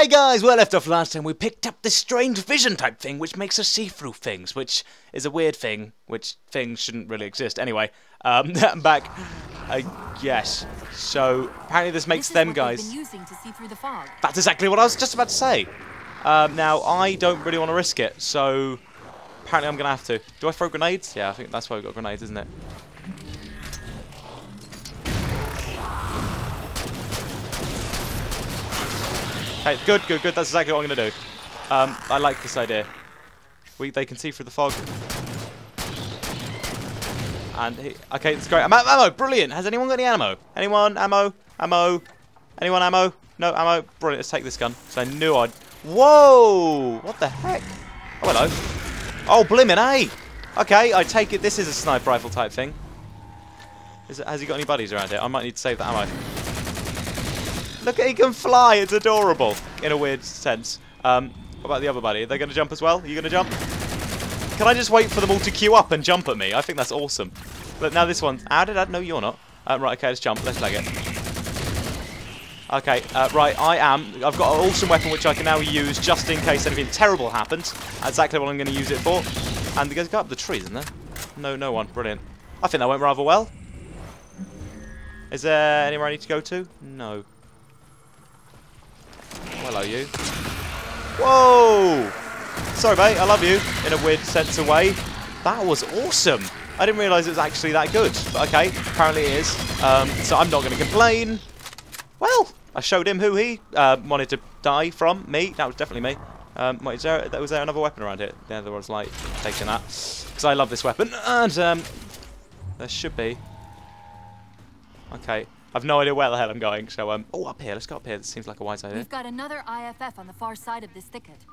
Hey guys, where I left off last time we picked up this strange vision type thing which makes us see through things, which is a weird thing, which things shouldn't really exist. Anyway, I'm back, I guess. So, apparently this makes them guys. Been using to see through the fog. That's exactly what I was just about to say. Now, I don't really want to risk it, so apparently I'm going to have to. Do I throw grenades? Yeah, I think that's why we've got grenades, isn't it? Okay, good, good, good. That's exactly what I'm going to do. I like this idea. They can see through the fog. And okay, that's great. I'm out of ammo. Brilliant. Has anyone got any ammo? Anyone? Ammo? Ammo? Anyone ammo? No ammo. Brilliant. Let's take this gun. So I knew I'd... Whoa! What the heck? Oh, hello. Oh, blimmin', eh? Okay, I take it this is a sniper rifle type thing. Has he got any buddies around here? I might need to save the ammo. Look, he can fly. It's adorable in a weird sense. What about the other buddy? Are they going to jump as well? Are you going to jump? Can I just wait for them all to queue up and jump at me? I think that's awesome. Look, now this one. How did I? No, you're not. Right, okay, let's jump. Let's lag it. Okay, right, I am. I've got an awesome weapon which I can now use just in case anything terrible happens. That's exactly what I'm going to use it for. And it goes up the trees, isn't there? No, no one. Brilliant. I think that went rather well. Is there anywhere I need to go to? No. Hello, you. Whoa! Sorry, mate. I love you in a weird sense of way. That was awesome. I didn't realise it was actually that good. But okay, apparently it is. So I'm not going to complain. Well, I showed him who he wanted to die from. Me. That was definitely me. Wait, was there another weapon around here? Yeah, there was, like, taking that. Because I love this weapon. And there should be. Okay. I've no idea where the hell I'm going, so oh, up here. Let's go up here. This seems like a wise idea. We've got another IFF on the far side of this thicket.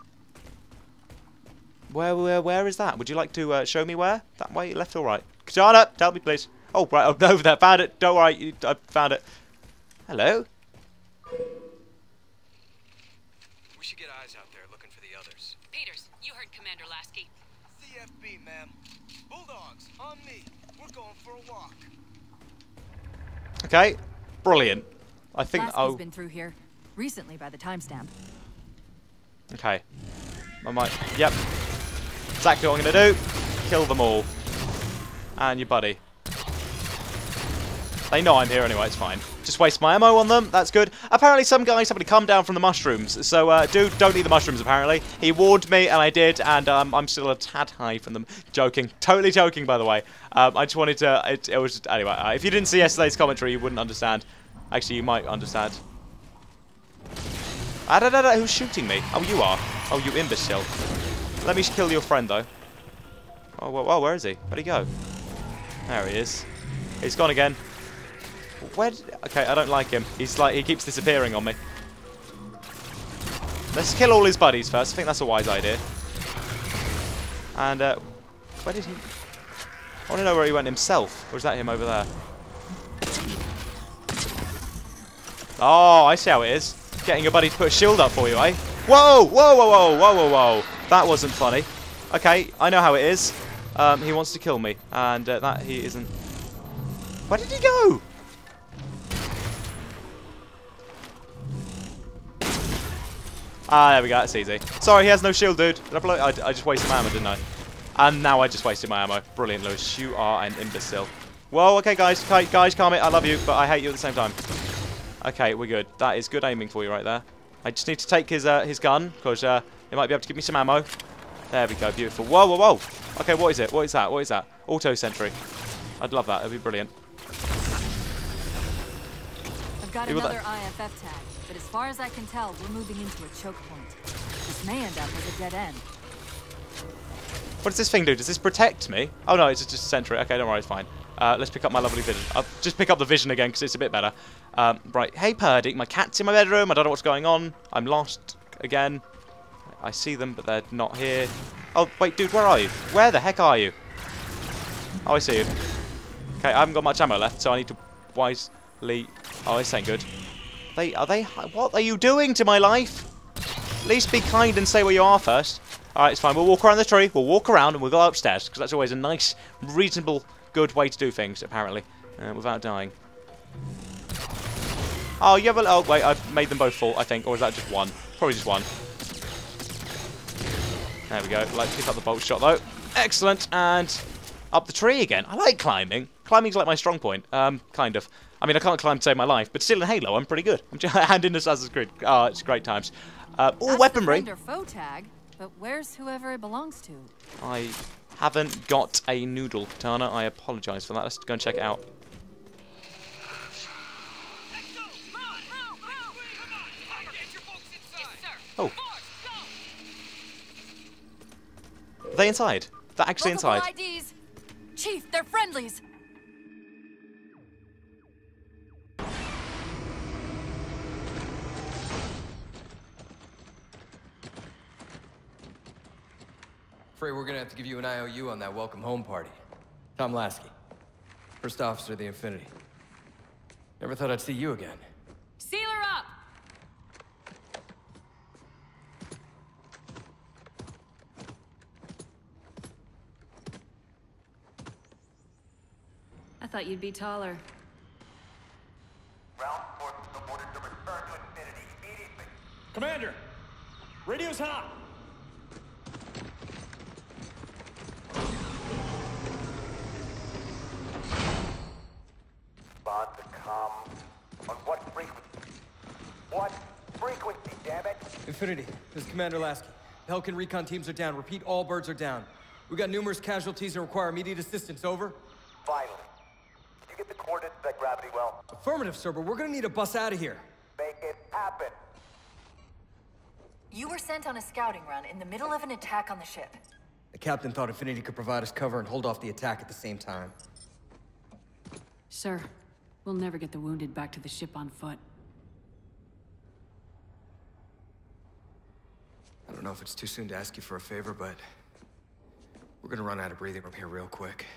Where is that? Would you like to show me where? That way, left or right? Cortana, help me, please. Oh, right, I'm over there. Found it. Don't worry, I found it. Hello. We should get eyes out there looking for the others. Peters, you heard Commander Lasky. CFB, ma'am. Bulldogs on me. We're going for a walk. Okay, brilliant. I think I've been through here recently by the timestamp. Okay, I might. Yep, exactly what I'm gonna do. Kill them all, and your buddy. They know I'm here anyway. It's fine. Just waste my ammo on them. That's good. Apparently, some guy, somebody, come down from the mushrooms. So, dude, don't eat the mushrooms. Apparently, he warned me, and I did. And I'm still a tad high from them. Joking, totally joking. By the way, I just wanted to. It was just, anyway. If you didn't see yesterday's commentary, you wouldn't understand. Actually, you might understand. I don't know who's shooting me. Oh, you are. Oh, you imbecile. Let me kill your friend though. Oh, well, where is he? Where'd he go? There he is. He's gone again. Okay, I don't like him. He's like, he keeps disappearing on me. Let's kill all his buddies first. I think that's a wise idea. And where did he? I want to know where he went himself. Or is that him over there? Oh, I see how it is. Getting your buddy to put a shield up for you, eh? Whoa, whoa, whoa, whoa, whoa, whoa, whoa! That wasn't funny. Okay, I know how it is. He wants to kill me, and that he isn't. Where did he go? Ah, there we go, that's easy. Sorry, he has no shield, dude. Did I blow it? I just wasted my ammo, didn't I? And now I just wasted my ammo. Brilliant, Lewis. You are an imbecile. Whoa, okay, guys, calm it. I love you, but I hate you at the same time. Okay, we're good. That is good aiming for you right there. I just need to take his gun, because it might be able to give me some ammo. There we go, beautiful. Whoa, whoa, whoa. Okay, what is it? What is that? What is that? Auto sentry. I'd love that. That'd be brilliant. I've got another IFF tag. But as far as I can tell, we're moving into a choke point. This may end up as a dead end. What does this thing do? Does this protect me? Oh no, it's just a sentry. Okay, don't worry, it's fine. Let's pick up my lovely vision. I'll just pick up the vision again because it's a bit better. Right, hey Purdy, my cat's in my bedroom. I don't know what's going on. I'm lost again. I see them, but they're not here. Oh, wait, dude, where are you? Where the heck are you? Oh, I see you. Okay, I haven't got much ammo left, so I need to wisely... Oh, this ain't good. What are you doing to my life? At least be kind and say where you are first. Alright, it's fine. We'll walk around the tree. We'll walk around and we'll go upstairs. Because that's always a nice, reasonable, good way to do things, apparently. Without dying. Oh, you have a... Oh, wait. I've made them both fall, I think. Or is that just one? Probably just one. There we go. Like, pick up the bolt shot, though. Excellent. And up the tree again. I like climbing. Climbing's like my strong point. Kind of. I mean, I can't climb to save my life, but still in Halo, I'm pretty good. And in Assassin's Creed. Oh, it's great times. All weaponry. Faux tag, but where's whoever it belongs to? I haven't got a noodle, Cortana. I apologize for that. Let's go and check it out. Oh. Are they inside? They're actually inside. IDs. Chief, they're friendlies. Afraid we're gonna have to give you an IOU on that welcome home party. Tom Lasky, first officer of the Infinity. Never thought I'd see you again. Seal her up! I thought you'd be taller. Ralph Fork is ordered to return to Infinity immediately. Commander! Radio's hot! On what frequency? What frequency, damn it? Infinity, this is Commander Lasky. Pelican recon teams are down. Repeat, all birds are down. We got numerous casualties and require immediate assistance. Over. Finally. Did you get the coordinates of that gravity well? Affirmative, sir, but we're gonna need a bus out of here. Make it happen. You were sent on a scouting run in the middle of an attack on the ship. The captain thought Infinity could provide us cover and hold off the attack at the same time. Sir. We'll never get the wounded back to the ship on foot. I don't know if it's too soon to ask you for a favor, but we're gonna run out of breathing room here real quick.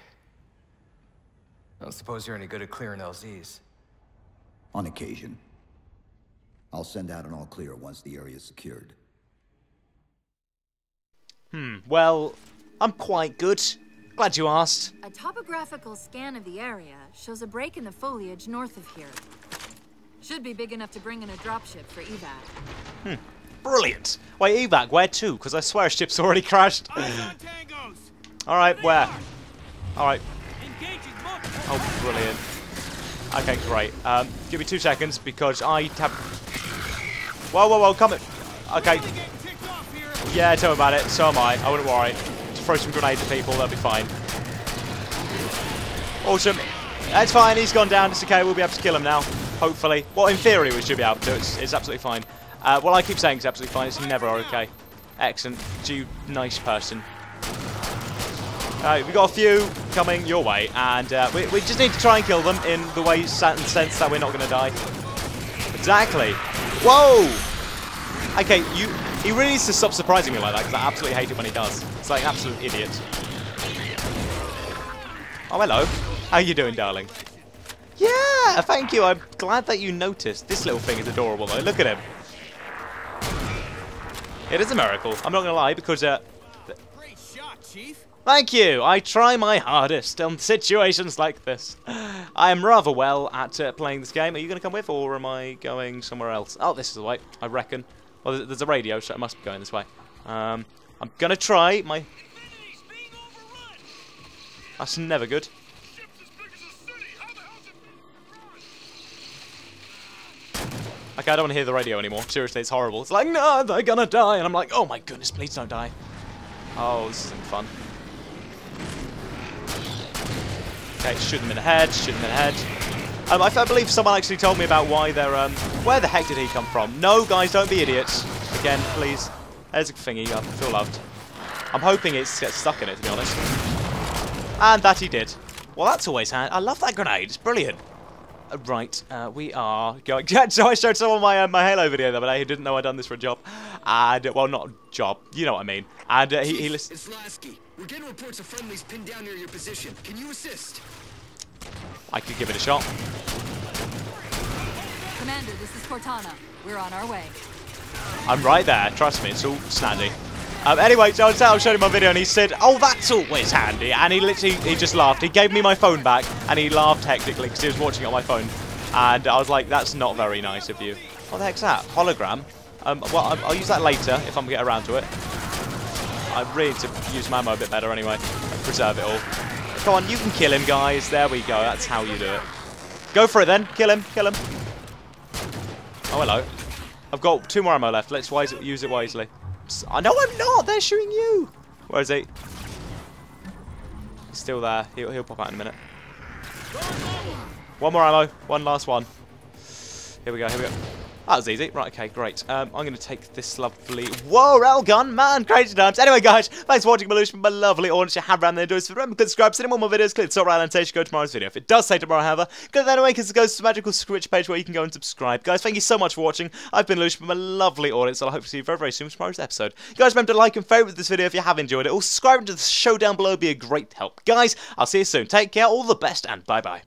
I don't suppose you're any good at clearing LZs. On occasion. I'll send out an all-clear once the area's secured. Well, I'm quite good. Glad you asked. A topographical scan of the area shows a break in the foliage north of here. Should be big enough to bring in a dropship for Evac. Brilliant. Wait, Evac, where to? Because I swear a ship's already crashed. Alright, where? Alright. Oh, brilliant. Okay, great. Give me 2 seconds because I have... Whoa, whoa, whoa, come in. Okay. Yeah, tell me about it. So am I. I wouldn't worry. Throw some grenades at people, they'll be fine. Awesome. That's fine, he's gone down, it's okay, we'll be able to kill him now, hopefully. Well, in theory we should be able to, it's absolutely fine. Well, I keep saying it's absolutely fine, it's never okay. Excellent, you nice person. Alright, we've got a few coming your way, and we just need to try and kill them in the way and sense that we're not going to die. Exactly. Whoa! Okay, you... He really needs to stop surprising me like that, because I absolutely hate it when he does. It's like an absolute idiot. Oh, hello. How you doing, darling? Yeah, thank you. I'm glad that you noticed. This little thing is adorable, though. Look at him. It is a miracle. I'm not going to lie, because... Great shot, Chief. Thank you. I try my hardest on situations like this. I am rather well at playing this game. Are you going to come with, or am I going somewhere else? Oh, this is the way, I reckon. Well, there's a radio, so I must be going this way. I'm gonna try my... That's never good. Okay, I don't want to hear the radio anymore. Seriously, it's horrible. It's like, no, they're gonna die. And I'm like, oh my goodness, please don't die. Oh, this isn't fun. Okay, shoot them in the head, shoot them in the head. I believe someone actually told me about why they're, where the heck did he come from? No, guys, don't be idiots. Again, please. There's a thingy. I feel loved. I'm hoping it gets stuck in it, to be honest. And that he did. Well, that's always handy. I love that grenade. It's brilliant. Right, we are going... So I showed someone my, my Halo video the other day who didn't know I'd done this for a job. And, well, not a job. You know what I mean. And he listened... It's Lasky. We're getting reports of friendlies pinned down near your position. Can you assist? I could give it a shot. Commander, this is Cortana. We're on our way. I'm right there. Trust me, it's all snazzy. Anyway, so I showed him my video and he said, oh, that's always handy. And he literally, he just laughed. He gave me my phone back and he laughed hectically because he was watching it on my phone. And I was like, that's not very nice of you. What the heck's that? Hologram? Well, I'll use that later if I'm going to get around to it. I really need to use my ammo a bit better anyway. Preserve it all. Come on, you can kill him, guys. There we go. That's how you do it. Go for it, then. Kill him. Kill him. Oh, hello. I've got 2 more ammo left. Let's use it wisely. I know I'm not. They're shooting you. Where is he? He's still there. He'll pop out in a minute. 1 more ammo. 1 last one. Here we go. Here we go. That was easy. Right, okay, great. I'm going to take this lovely... Whoa, railgun, man, crazy times. Anyway, guys, thanks for watching, my lovely audience. You have around there, do us for the remember, subscribe, send more videos, click the top right-hand page to go to tomorrow's video. If it does say tomorrow, however, click that anyway, because it goes to the magical switch page where you can go and subscribe. Guys, thank you so much for watching. I've been Lucian, my lovely audience, and I hope to see you very, very soon for tomorrow's episode. Guys, remember to like and favourite this video if you have enjoyed it, or subscribe to the show down below, be a great help. Guys, I'll see you soon. Take care, all the best, and bye-bye.